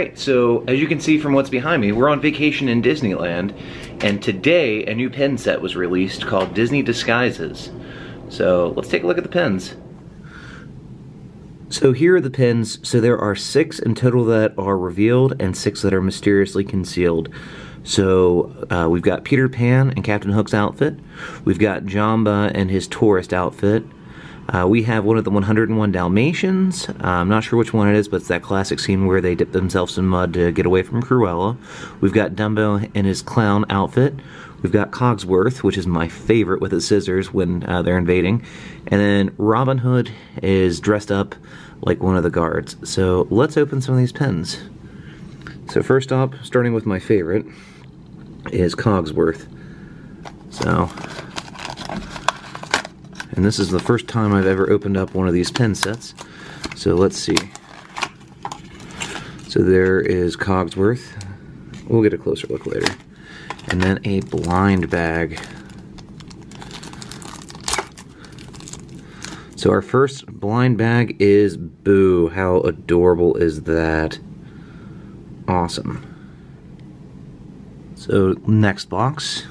Alright, so as you can see from what's behind me, we're on vacation in Disneyland, and today a new pin set was released called Disney Disguises. So let's take a look at the pins. So here are the pins. So there are 6 in total that are revealed and 6 that are mysteriously concealed. So we've got Peter Pan and Captain Hook's outfit. We've got Jumba and his tourist outfit. We have one of the 101 Dalmatians. I'm not sure which one it is, but it's that classic scene where they dip themselves in mud to get away from Cruella. We've got Dumbo in his clown outfit. We've got Cogsworth, which is my favorite, with his scissors when they're invading. And then Robin Hood is dressed up like one of the guards. So let's open some of these pins. So first up, starting with my favorite, is Cogsworth. So... and this is the first time I've ever opened up one of these pin sets. So let's see. So there is Cogsworth. We'll get a closer look later. And then a blind bag. So our first blind bag is Boo. How adorable is that? Awesome. So next box,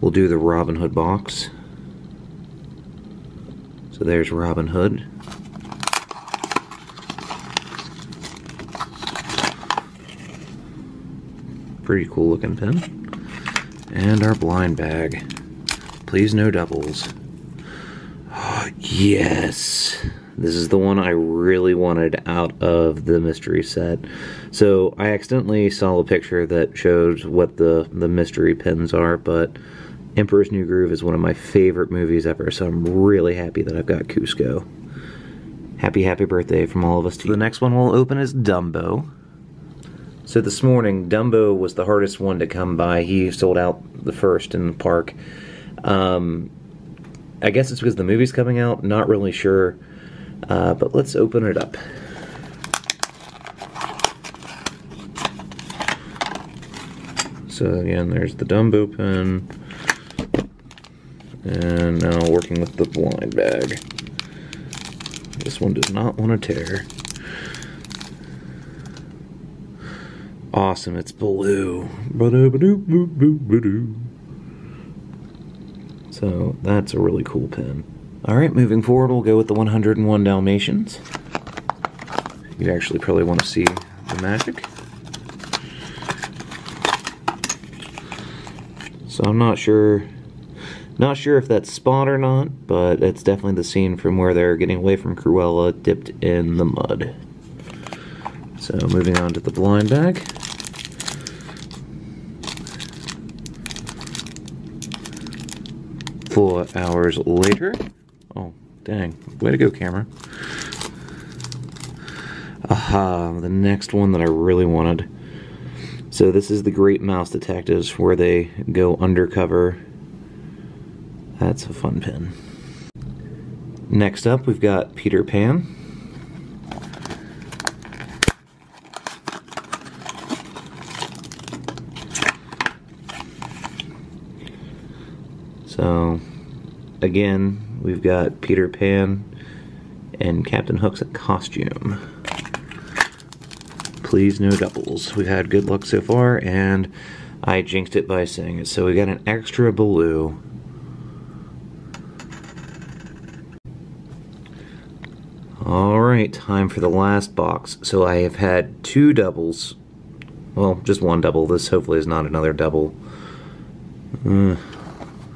we'll do the Robin Hood box. So there's Robin Hood. Pretty cool looking pin. And our blind bag. Please no doubles. Oh, yes! This is the one I really wanted out of the mystery set. So I accidentally saw a picture that showed what the mystery pins are, but Emperor's New Groove is one of my favorite movies ever, so I'm really happy that I've got Cusco. Happy, happy birthday from all of us to you. The next one we'll open is Dumbo. So this morning, Dumbo was the hardest one to come by. He sold out the first in the park. I guess it's because the movie's coming out, not really sure. But let's open it up. So again, there's the Dumbo pin. And now working with the blind bag. This one does not want to tear. Awesome, it's Baloo. So that's a really cool pin. Alright, moving forward, we'll go with the 101 Dalmatians. You'd actually probably want to see the magic. So I'm not sure... not sure if that's spot or not, but it's definitely the scene from where they're getting away from Cruella, dipped in the mud. So moving on to the blind bag. Four hours later. Oh, dang. Way to go, camera. Aha, the next one that I really wanted. So this is The Great Mouse Detectives, where they go undercover. That's a fun pin. Next up, we've got Peter Pan. So, again, we've got Peter Pan and Captain Hook's costume. Please, no doubles. We've had good luck so far, and I jinxed it by saying it. So we got an extra Baloo. Alright, time for the last box. So I have had 2 doubles. Well, just one double. This hopefully is not another double.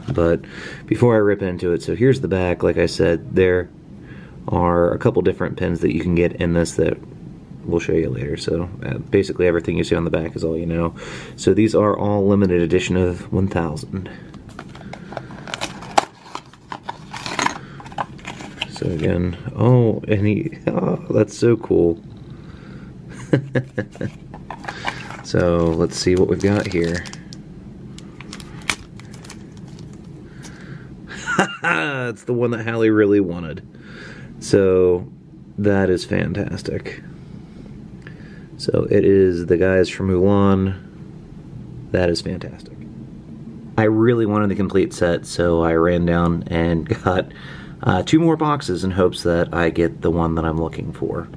But before I rip into it, so here's the back. Like I said, there are a couple different pins that you can get in this that we'll show you later. So basically everything you see on the back is all you know. So these are all limited edition of 1,000. So again, oh, and he, oh, that's so cool. So let's see what we've got here. Haha, it's the one that Hallie really wanted. So that is fantastic. So it is the guys from Mulan. That is fantastic. I really wanted the complete set, so I ran down and got 2 more boxes in hopes that I get the one that I'm looking for.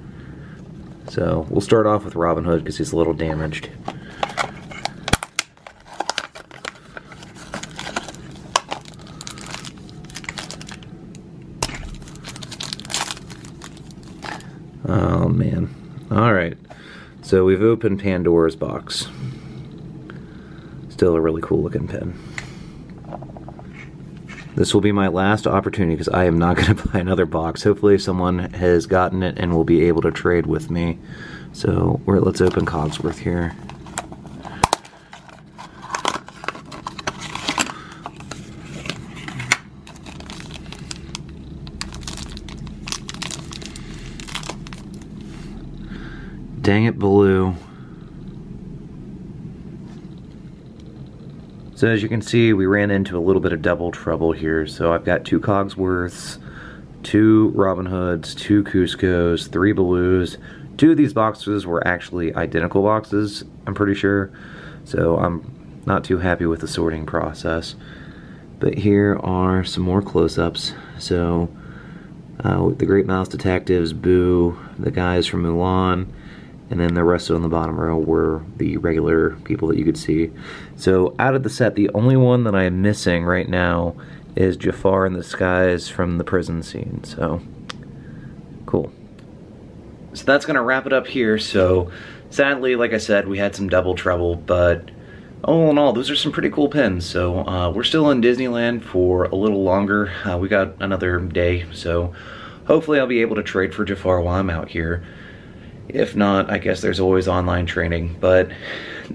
So we'll start off with Robin Hood because he's a little damaged. Oh man. Alright. So we've opened Pandora's box. Still a really cool looking pin. This will be my last opportunity because I am not going to buy another box. Hopefully someone has gotten it and will be able to trade with me. So let's open Cogsworth here. Dang it, Baloo. So as you can see, we ran into a little bit of double trouble here. So I've got 2 Cogsworths, 2 Robin Hoods, 2 Cuscos, 3 Baloos. 2 of these boxes were actually identical boxes, I'm pretty sure. So I'm not too happy with the sorting process. But here are some more close-ups. So The Great Mouse Detectives, Boo, the guys from Mulan, and then the rest on the bottom row were the regular people that you could see. So out of the set, the only one that I am missing right now is Jafar in the skies from the prison scene, so cool. So that's gonna wrap it up here. So sadly, like I said, we had some double trouble, but all in all, those are some pretty cool pins. So we're still in Disneyland for a little longer. We got another day, so hopefully I'll be able to trade for Jafar while I'm out here. If not, I guess there's always online training, but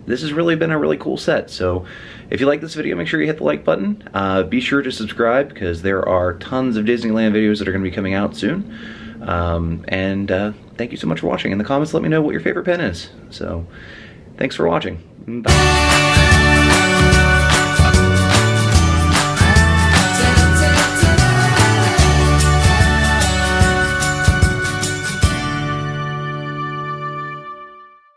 this has really been a really cool set. So if you like this video, make sure you hit the like button. Be sure to subscribe because there are tons of Disneyland videos that are going to be coming out soon. Thank you so much for watching. In the comments, let me know what your favorite pin is. So thanks for watching. Bye.